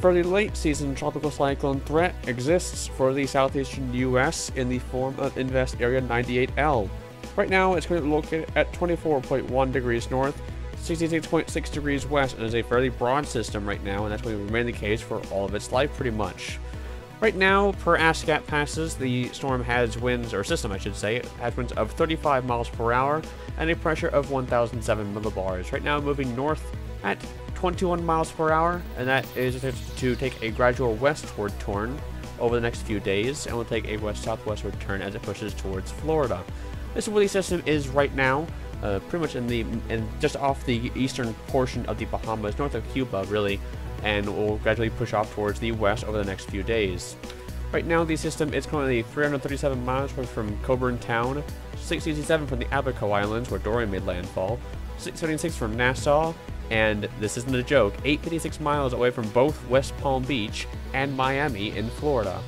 fairly late-season tropical cyclone threat exists for the southeastern U.S. in the form of Invest Area 98L. Right now, it's currently located at 24.1 degrees north, 66.6 degrees west, and is a fairly broad system right now, and that's going to remain the case for all of its life, pretty much. Right now, per ASCAT passes, the storm has winds, or system I should say, has winds of 35 miles per hour and a pressure of 1,007 millibars. Right now, moving north at 21 miles per hour, and that is to take a gradual westward turn over the next few days, and will take a west-southwestward turn as it pushes towards Florida. This is where the system is right now, pretty much just off the eastern portion of the Bahamas, north of Cuba, really, and will gradually push off towards the west over the next few days. Right now, the system is currently 337 miles from Coburn Town, 667 from the Abaco Islands, where Dorian made landfall, 676 from Nassau, and, this isn't a joke, 856 miles away from both West Palm Beach and Miami in Florida.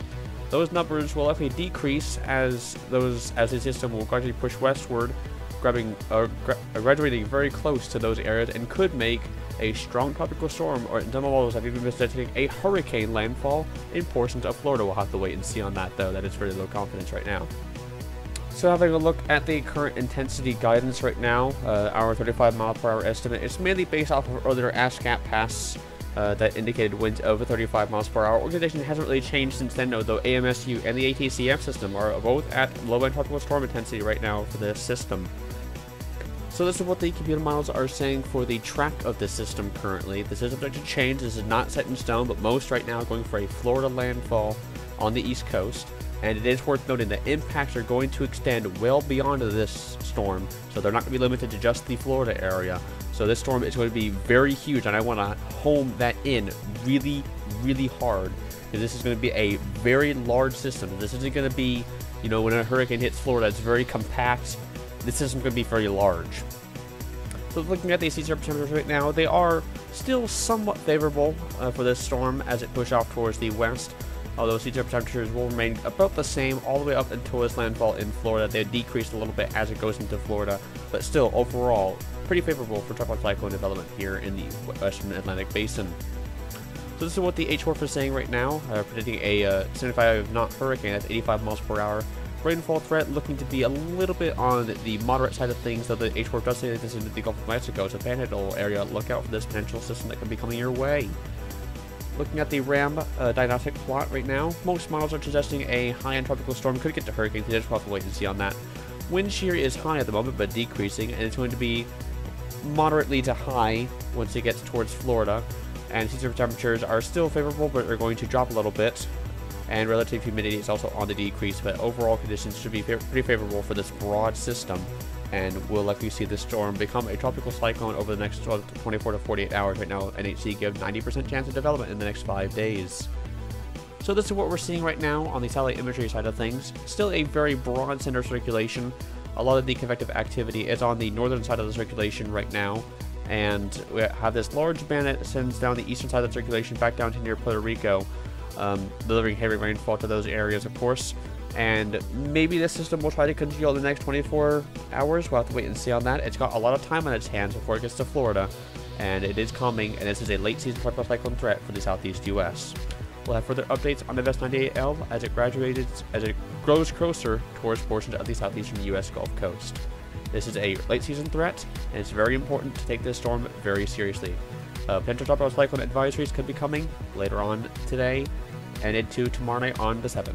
Those numbers will likely decrease as the system will gradually push westward, graduating very close to those areas, and could make a strong tropical storm, or in some models have even been detecting a hurricane landfall in portions of Florida. We'll have to wait and see on that, though. That is very low confidence right now. So having a look at the current intensity guidance right now, our 35 mile per hour estimate is mainly based off of other ASCAT pass that indicated winds over 35 miles per hour. Organization hasn't really changed since then, though AMSU and the ATCF system are both at low-end tropical storm intensity right now for this system. So this is what the computer models are saying for the track of this system currently. This is subject to change, this is not set in stone, but most right now are going for a Florida landfall on the east coast. And it is worth noting that impacts are going to extend well beyond this storm, so they're not going to be limited to just the Florida area. So this storm is going to be very huge, and I want to home that in really, really hard, because this is going to be a very large system. This isn't going to be, you know, when a hurricane hits Florida, it's very compact. This system's going to be very large. So looking at the sea surface temperatures right now, they are still somewhat favorable for this storm as it pushes off towards the west. Although sea surface temperatures will remain about the same all the way up until its landfall in Florida. They decrease a little bit as it goes into Florida, but still overall pretty favorable for tropical cyclone development here in the Western Atlantic Basin. So this is what the HURF is saying right now, predicting a 75-knot hurricane at 85 miles per hour. Rainfall threat looking to be a little bit on the moderate side of things, though the HURF does say that this is the Gulf of Mexico, so Panhandle area, look out for this potential system that could be coming your way. Looking at the RAM diagnostic plot right now, most models are suggesting a high-end tropical storm could get to hurricanes. There's probably wait and see on that. Wind shear is high at the moment, but decreasing, and it's going to be moderately to high once it gets towards Florida. And sea surface temperatures are still favorable, but are going to drop a little bit. And relative humidity is also on the decrease, but overall conditions should be pretty favorable for this broad system. And we'll likely see this storm become a tropical cyclone over the next 24 to 48 hours. Right now, NHC give 90% chance of development in the next 5 days. So this is what we're seeing right now on the satellite imagery side of things. Still a very broad center circulation. A lot of the convective activity is on the northern side of the circulation right now. And we have this large band that sends down the eastern side of the circulation back down to near Puerto Rico, delivering heavy rainfall to those areas, of course. And maybe this system will try to congeal in the next 24 hours. We'll have to wait and see on that. It's got a lot of time on its hands before it gets to Florida, and it is coming, and this is a late-season tropical cyclone threat for the southeast U.S. We'll have further updates on Invest 98L as it grows closer towards portions of the southeastern U.S. Gulf Coast. This is a late-season threat, and it's very important to take this storm very seriously. Potential tropical cyclone advisories could be coming later on today and into tomorrow night on the 7th.